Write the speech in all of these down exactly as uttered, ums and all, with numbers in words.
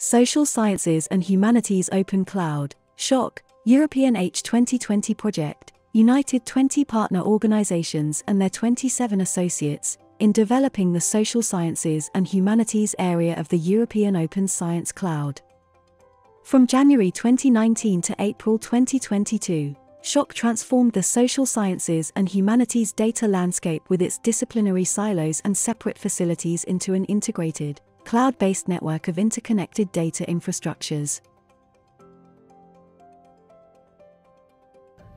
Social Sciences and Humanities Open Cloud, SHOC, European H twenty twenty project, united twenty partner organizations and their twenty-seven associates in developing the social sciences and humanities area of the European Open Science Cloud. From January twenty nineteen to April twenty twenty-two, SHOC transformed the social sciences and humanities data landscape with its disciplinary silos and separate facilities into an integrated, cloud-based network of interconnected data infrastructures.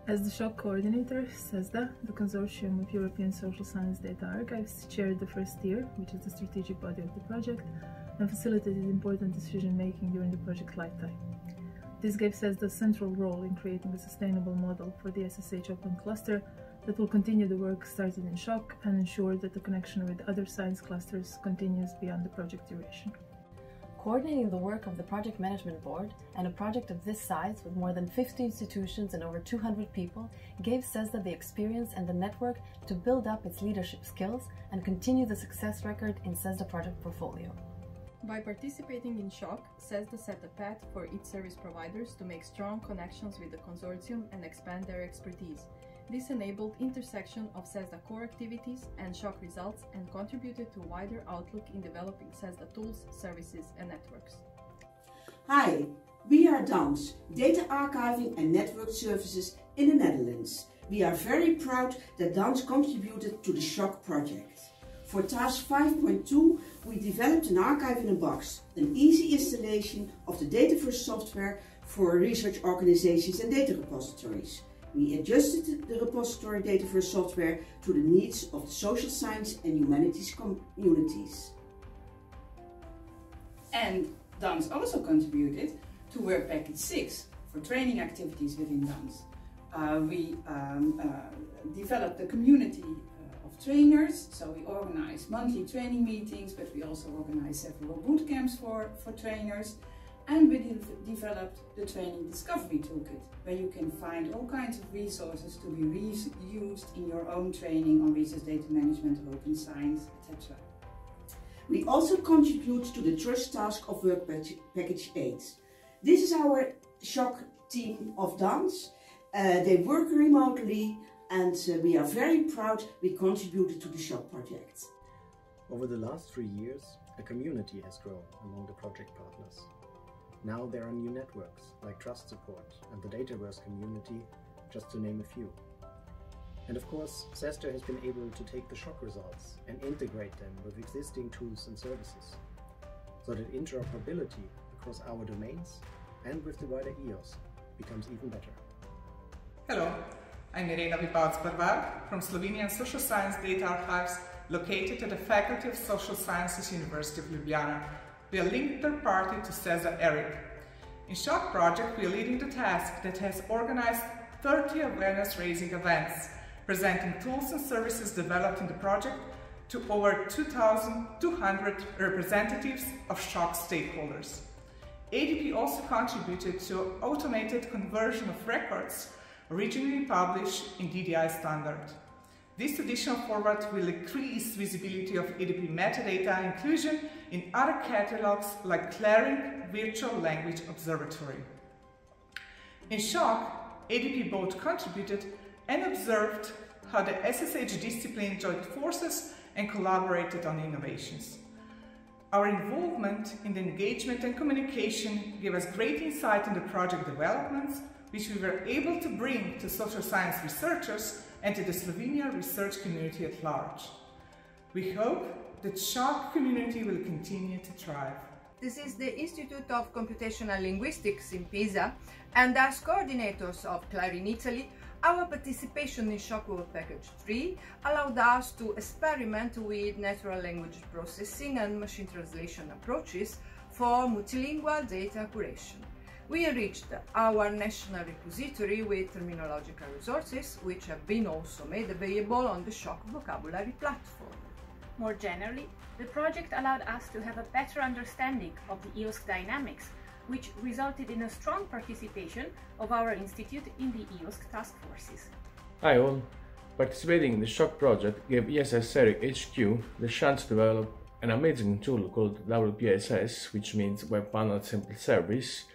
As the SHOC coordinator, SESDA, the Consortium of European Social Science Data Archives, chaired the first tier, which is the strategic body of the project, and facilitated important decision-making during the project lifetime. This gave SESDA a central role in creating a sustainable model for the S S H Open Cluster that will continue the work started in SHOC and ensure that the connection with other science clusters continues beyond the project duration. Coordinating the work of the Project Management Board and a project of this size with more than fifty institutions and over two hundred people gave SESDA the experience and the network to build up its leadership skills and continue the success record in SESDA project portfolio. By participating in SHOC, SESDA set a path for its service providers to make strong connections with the consortium and expand their expertise. This enabled intersection of SESDA core activities and SHOC results and contributed to a wider outlook in developing SESDA tools, services and networks. Hi, we are Dans, Data Archiving and Network Services in the Netherlands. We are very proud that Dans contributed to the SHOC project. For task five point two, we developed an archive in a box, an easy installation of the Dataverse software for research organizations and data repositories. We adjusted the repository Dataverse software to the needs of the social science and humanities communities. And Dans also contributed to work package six for training activities within Dans. Uh, we um, uh, developed a community trainers, so we organize monthly training meetings, but we also organize several boot camps for, for trainers, and we de developed the Training Discovery Toolkit, where you can find all kinds of resources to be reused in your own training on research data management, open science, et cetera. We also contribute to the trust task of Work Package eight. This is our SHOC team of Dans. Uh, they work remotely, and uh, we are very proud we contributed to the SHOC project. Over the last three years, a community has grown among the project partners. Now there are new networks like Trust Support and the Dataverse community, just to name a few. And of course, SESDA has been able to take the SHOC results and integrate them with existing tools and services, so that interoperability across our domains and with the wider E O S becomes even better. Hello. I'm Irena Vipac-Barbar from Slovenian Social Science Data Archives, located at the Faculty of Social Sciences, University of Ljubljana. We are linked third party to SESDA ERIC. In SHOC project, we are leading the task that has organized thirty awareness-raising events, presenting tools and services developed in the project to over two thousand two hundred representatives of SHOC stakeholders. A D P also contributed to automated conversion of records originally published in D D I standard. This additional format will increase visibility of A D P metadata inclusion in other catalogs like Claring Virtual Language Observatory. In SHOC, A D P both contributed and observed how the S S H discipline joined forces and collaborated on innovations. Our involvement in the engagement and communication gave us great insight into project developments, which we were able to bring to social science researchers and to the Slovenian research community at large. We hope that SHOC community will continue to thrive. This is the Institute of Computational Linguistics in Pisa, and as coordinators of Clarin Italy, our participation in SHOC Work Package three allowed us to experiment with natural language processing and machine translation approaches for multilingual data curation. We enriched our national repository with terminological resources, which have been also made available on the SHOC vocabulary platform. More generally, the project allowed us to have a better understanding of the E O S dynamics, which resulted in a strong participation of our institute in the E O S task forces. Hi all! Participating in the SHOC project gave E S S ERIC H Q the chance to develop an amazing tool called W P S S, which means Web Panel Sample Service.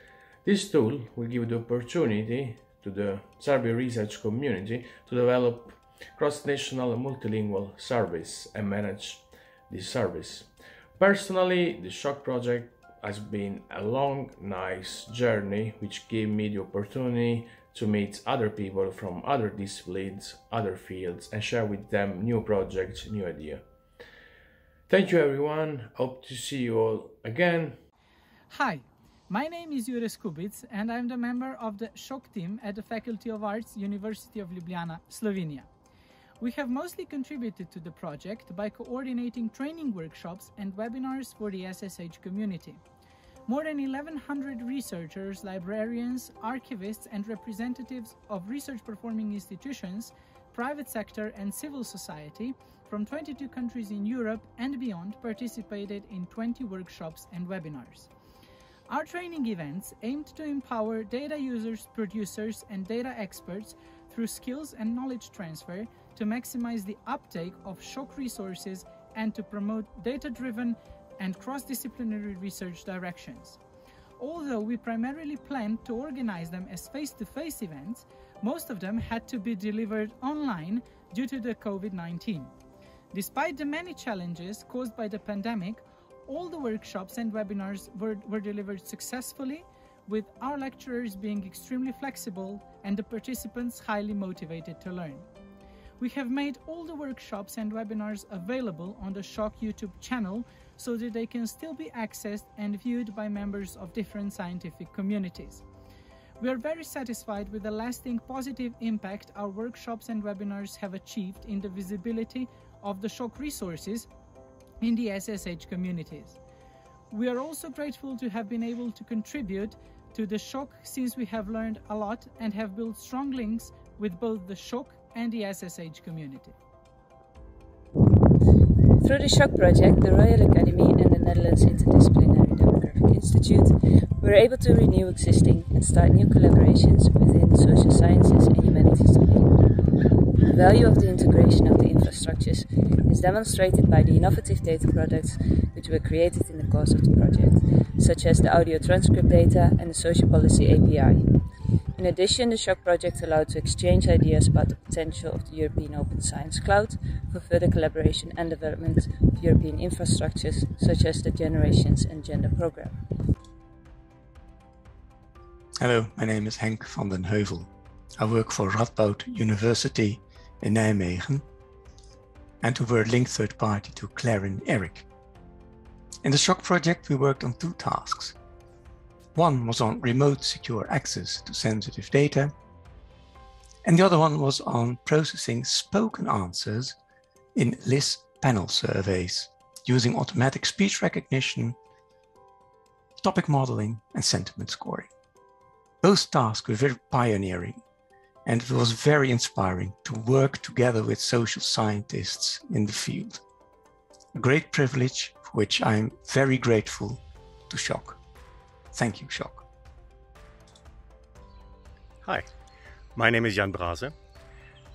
This tool will give the opportunity to the survey research community to develop cross-national multilingual surveys and manage this service. Personally, the SHOC project has been a long, nice journey which gave me the opportunity to meet other people from other disciplines, other fields, and share with them new projects, new ideas. Thank you everyone, hope to see you all again. Hi, my name is Jure Skubic and I'm the member of the SHOC team at the Faculty of Arts, University of Ljubljana, Slovenia. We have mostly contributed to the project by coordinating training workshops and webinars for the S S H community. More than eleven hundred researchers, librarians, archivists and representatives of research-performing institutions, private sector and civil society from twenty-two countries in Europe and beyond participated in twenty workshops and webinars. Our training events aimed to empower data users, producers and data experts through skills and knowledge transfer to maximize the uptake of SHOC resources and to promote data-driven and cross-disciplinary research directions. Although we primarily planned to organize them as face-to-face events, most of them had to be delivered online due to the COVID nineteen. Despite the many challenges caused by the pandemic, all the workshops and webinars were, were delivered successfully, with our lecturers being extremely flexible and the participants highly motivated to learn. We have made all the workshops and webinars available on the SHOC YouTube channel so that they can still be accessed and viewed by members of different scientific communities. We are very satisfied with the lasting positive impact our workshops and webinars have achieved in the visibility of the SHOC resources in the S S H communities. We are also grateful to have been able to contribute to the SHOC since we have learned a lot and have built strong links with both the SHOC and the S S H community. Through the SHOC project, the Royal Academy and the Netherlands Interdisciplinary Demographic Institute were able to renew existing and start new collaborations within the social sciences and humanities domain. The value of the integration of the infrastructures is demonstrated by the innovative data products which were created in the course of the project, such as the audio transcript data and the social policy A P I. In addition, the SHOC project allowed to exchange ideas about the potential of the European Open Science Cloud for further collaboration and development of European infrastructures such as the Generations and Gender Programme. Hello, my name is Henk van den Heuvel. I work for Radboud University in Nijmegen and we were linked third party to Clarin Eric. In the SHOC project, we worked on two tasks. One was on remote secure access to sensitive data, and the other one was on processing spoken answers in L I S panel surveys using automatic speech recognition, topic modeling, and sentiment scoring. Both tasks were very pioneering, and it was very inspiring to work together with social scientists in the field. A great privilege for which I'm very grateful to SHOC. Thank you, SHOC. Hi, my name is Jan Brase.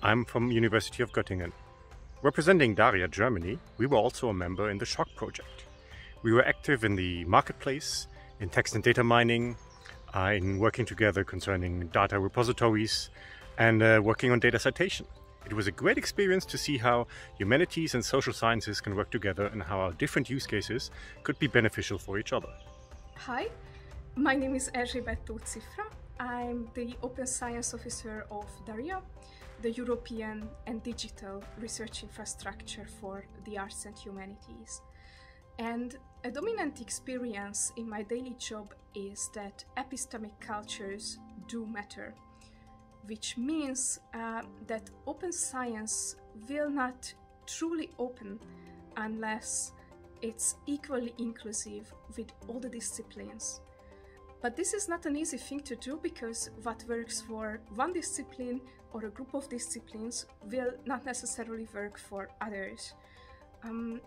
I'm from University of Göttingen. Representing DARIA Germany, we were also a member in the SHOC project. We were active in the marketplace, in text and data mining, uh, in working together concerning data repositories, and uh, working on data citation. It was a great experience to see how humanities and social sciences can work together and how our different use cases could be beneficial for each other. Hi. My name is Erzsébet Tóth Cifra. I'm the Open Science Officer of DARIA, the European and Digital Research Infrastructure for the Arts and Humanities. And a dominant experience in my daily job is that epistemic cultures do matter, which means uh, that open science will not truly open unless it's equally inclusive with all the disciplines. But this is not an easy thing to do because what works for one discipline or a group of disciplines will not necessarily work for others. Um,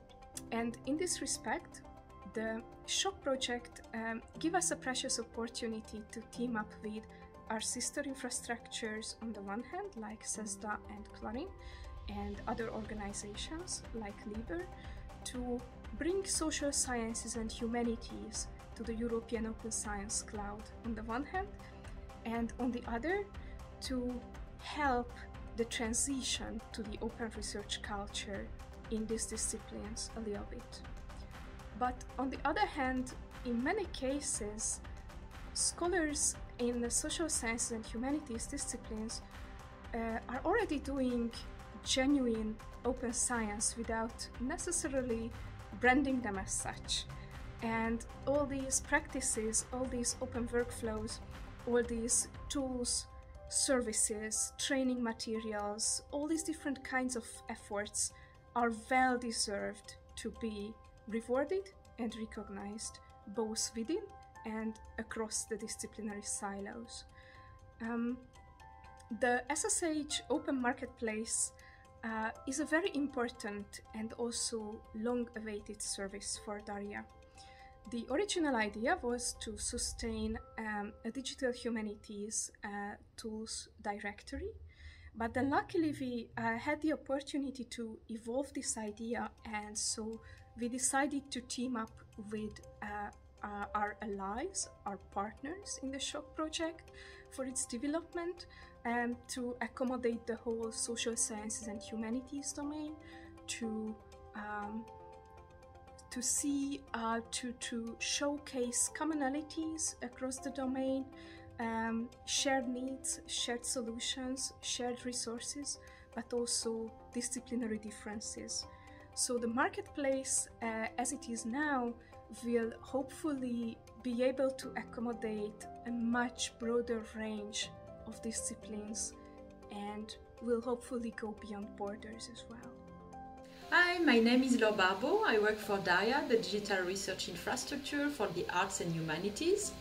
and in this respect, the SHOC project um, gives us a precious opportunity to team up with our sister infrastructures on the one hand, like SESDA and Clarin, and other organizations like LIBER, to bring social sciences and humanities to the European Open Science Cloud on the one hand, and on the other, to help the transition to the open research culture in these disciplines a little bit. But on the other hand, in many cases, scholars in the social sciences and humanities disciplines uh, are already doing genuine open science without necessarily branding them as such. And all these practices, all these open workflows, all these tools, services, training materials, all these different kinds of efforts are well deserved to be rewarded and recognized, both within and across the disciplinary silos. Um, the S S H Open Marketplace uh, is a very important and also long-awaited service for DARIA. The original idea was to sustain um, a digital humanities uh, tools directory, but then luckily we uh, had the opportunity to evolve this idea, and so we decided to team up with uh, uh, our allies, our partners in the SHOC project for its development, um, to accommodate the whole social sciences and humanities domain, to um, to see, uh, to, to showcase commonalities across the domain, um, shared needs, shared solutions, shared resources, but also disciplinary differences. So the marketplace, uh, as it is now, will hopefully be able to accommodate a much broader range of disciplines and will hopefully go beyond borders as well. Hi, my name is Laure Barbeau. I work for DARIA, the Digital Research Infrastructure for the Arts and Humanities.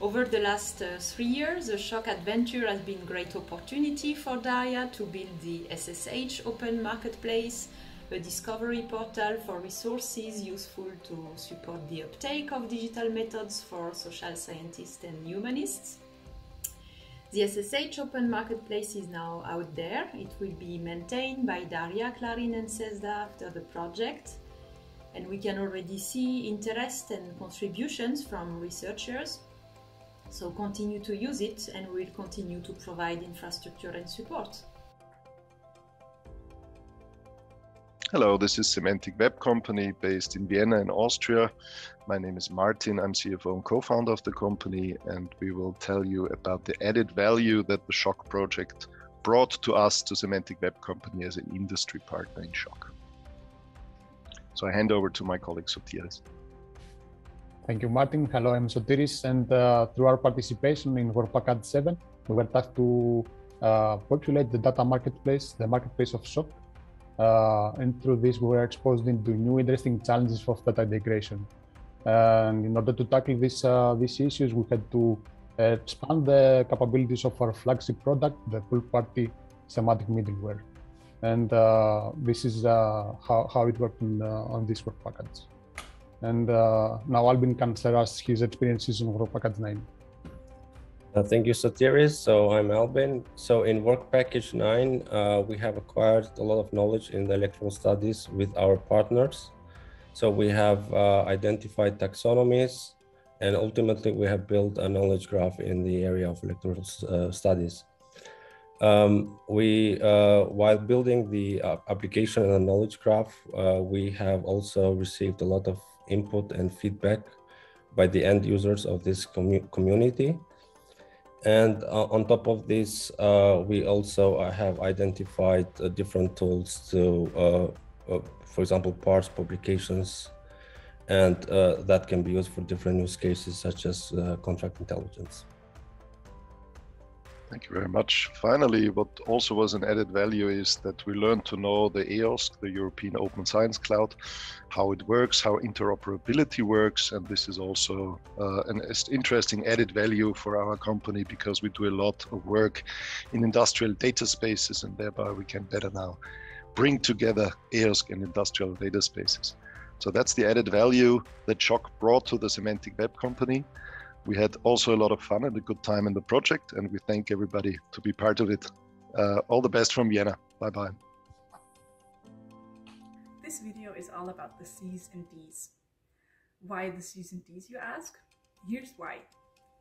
Over the last uh, three years, the SHOC adventure has been a great opportunity for DARIA to build the S S H Open Marketplace, a discovery portal for resources useful to support the uptake of digital methods for social scientists and humanists. The S S H Open Marketplace is now out there. It will be maintained by DARIA, Clarin and CESDA after the project. And we can already see interest and contributions from researchers. So continue to use it, and we'll continue to provide infrastructure and support. Hello, this is Semantic Web Company based in Vienna in Austria. My name is Martin, I'm C F O and co-founder of the company, and we will tell you about the added value that the SHOC project brought to us, to Semantic Web Company as an industry partner in SHOC. So I hand over to my colleague Sotiris. Thank you, Martin. Hello, I'm Sotiris, and uh, through our participation in WorldPackAd seven, we were tasked to uh, populate the data marketplace, the marketplace of SHOC. Uh, and through this, we were exposed into new interesting challenges of data integration. And in order to tackle this, uh, these issues, we had to uh, expand the capabilities of our flagship product, the full-party semantic middleware. And uh, this is uh, how, how it worked in, uh, on this work package. And uh, now Albin can share us his experiences on work package nine. Uh, thank you, Sotiris. So I'm Albin. So in Work Package nine, uh, we have acquired a lot of knowledge in the electoral studies with our partners. So we have uh, identified taxonomies, and ultimately we have built a knowledge graph in the area of electoral uh, studies. Um, we, uh, while building the uh, application and the knowledge graph, uh, we have also received a lot of input and feedback by the end users of this commu- community. And uh, on top of this, uh, we also uh, have identified uh, different tools to, uh, uh, for example, parse publications, and uh, that can be used for different use cases, such as uh, contract intelligence. Thank you very much. Finally, what also was an added value is that we learned to know the E O S C, the European Open Science Cloud, how it works, how interoperability works. And this is also uh, an interesting added value for our company, because we do a lot of work in industrial data spaces, and thereby we can better now bring together E O S C and industrial data spaces. So that's the added value that SHOC brought to the Semantic Web Company. We had also a lot of fun and a good time in the project, and we thank everybody to be part of it. Uh, all the best from Vienna. Bye-bye. This video is all about the C's and D's. Why the C's and D's, you ask? Here's why.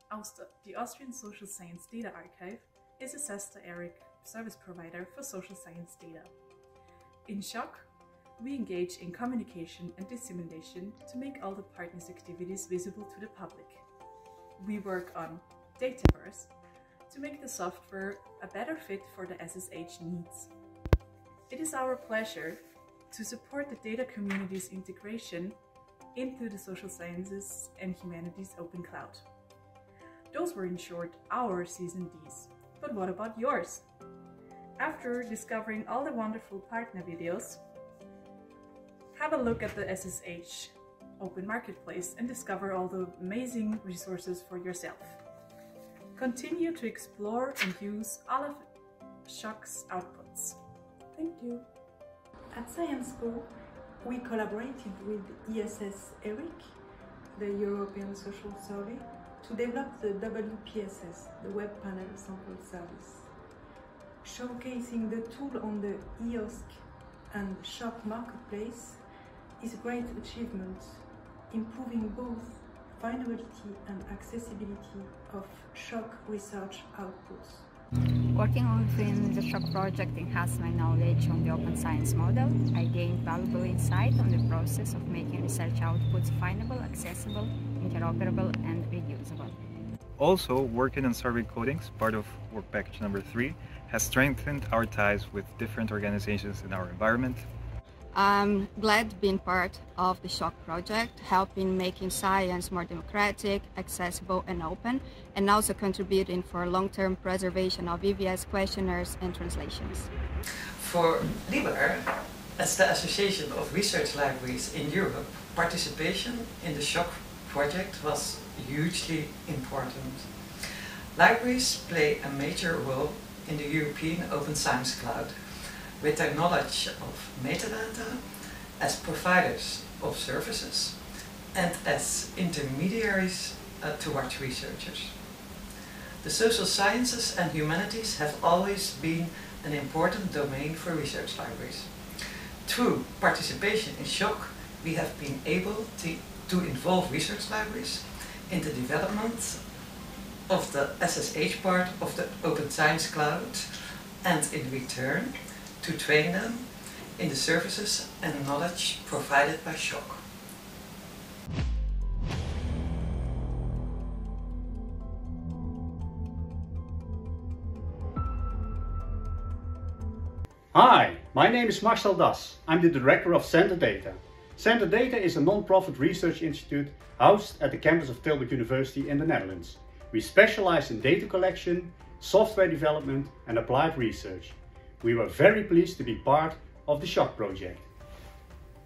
A U S T A, the Austrian Social Science Data Archive, is a SESTA-ERIC service provider for social science data. In SHOC, we engage in communication and dissemination to make all the partners' activities visible to the public. We work on Dataverse to make the software a better fit for the S S H needs. It is our pleasure to support the data community's integration into the social sciences and humanities open cloud. Those were in short our C's and D's, but what about yours? After discovering all the wonderful partner videos, have a look at the S S H Open Marketplace and discover all the amazing resources for yourself. Continue to explore and use all of SHOC's outputs. Thank you. At ScienceCo, we collaborated with E S S ERIC, the European Social Survey, to develop the W P S S, the Web Panel Sample Service. Showcasing the tool on the E O S C and SHOC Marketplace is a great achievement, improving both findability and accessibility of SHOC research outputs. Working within the SHOC project enhanced my knowledge on the open science model. I gained valuable insight on the process of making research outputs findable, accessible, interoperable and reusable. Also, working on survey codings, part of work package number three, has strengthened our ties with different organizations in our environment. I'm glad being part of the SHOC project, helping making science more democratic, accessible and open, and also contributing for long-term preservation of E V S questionnaires and translations. For LIBER, as the Association of Research Libraries in Europe, participation in the SHOC project was hugely important. Libraries play a major role in the European Open Science Cloud, with their knowledge of metadata, as providers of services, and as intermediaries uh, towards researchers. The social sciences and humanities have always been an important domain for research libraries. Through participation in SHOC, we have been able to, to involve research libraries in the development of the S S H part of the Open Science Cloud, and in return, to train them in the services and knowledge provided by SHOC. Hi, my name is Marcel Das. I'm the director of SENDERdata. SENDERdata is a non-profit research institute housed at the campus of Tilburg University in the Netherlands. We specialize in data collection, software development and applied research. We were very pleased to be part of the SHOC project.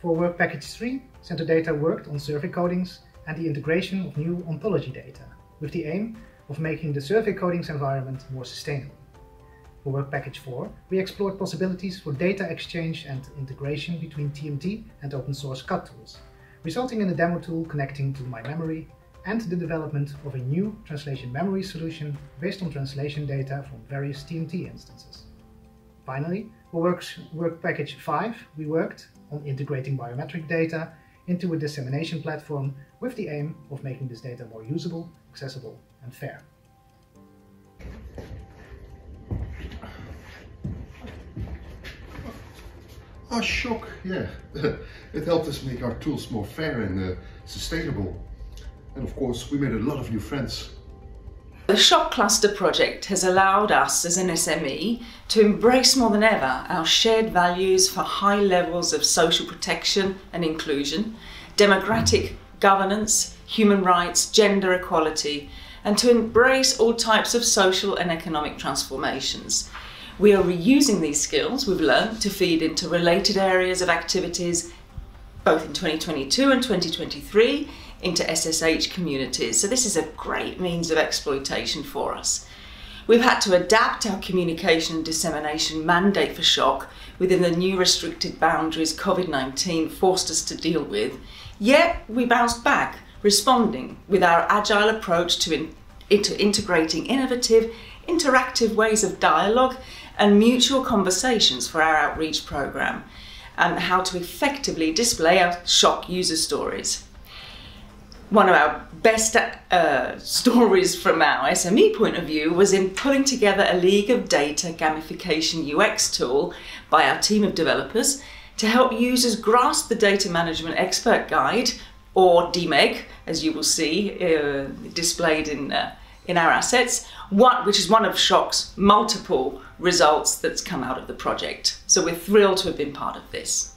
For work package three, SENDERdata worked on survey codings and the integration of new ontology data, with the aim of making the survey codings environment more sustainable. For work package four, we explored possibilities for data exchange and integration between T M T and open source C A D tools, resulting in a demo tool connecting to MyMemory and the development of a new translation memory solution based on translation data from various T M T instances. Finally, for work, work package five, we worked on integrating biometric data into a dissemination platform with the aim of making this data more usable, accessible and fair. Ah, SHOC, yeah. It helped us make our tools more fair and uh, sustainable. And of course, we made a lot of new friends. The SHOC Cluster project has allowed us as an S M E to embrace more than ever our shared values for high levels of social protection and inclusion, democratic governance, human rights, gender equality, and to embrace all types of social and economic transformations. We are reusing these skills we've learned to feed into related areas of activities both in twenty twenty-two and twenty twenty-three into S S H communities. So this is a great means of exploitation for us. We've had to adapt our communication and dissemination mandate for SHOC within the new restricted boundaries COVID nineteen forced us to deal with, yet we bounced back, responding with our agile approach to, in, to integrating innovative, interactive ways of dialogue and mutual conversations for our outreach program. and how to effectively display our shock user stories. One of our best uh, stories from our S M E point of view was in pulling together a League of Data gamification U X tool by our team of developers to help users grasp the Data Management Expert Guide, or D M E G, as you will see uh, displayed in, uh, in our assets, what, which is one of Shock's multiple results that's come out of the project. So we're thrilled to have been part of this.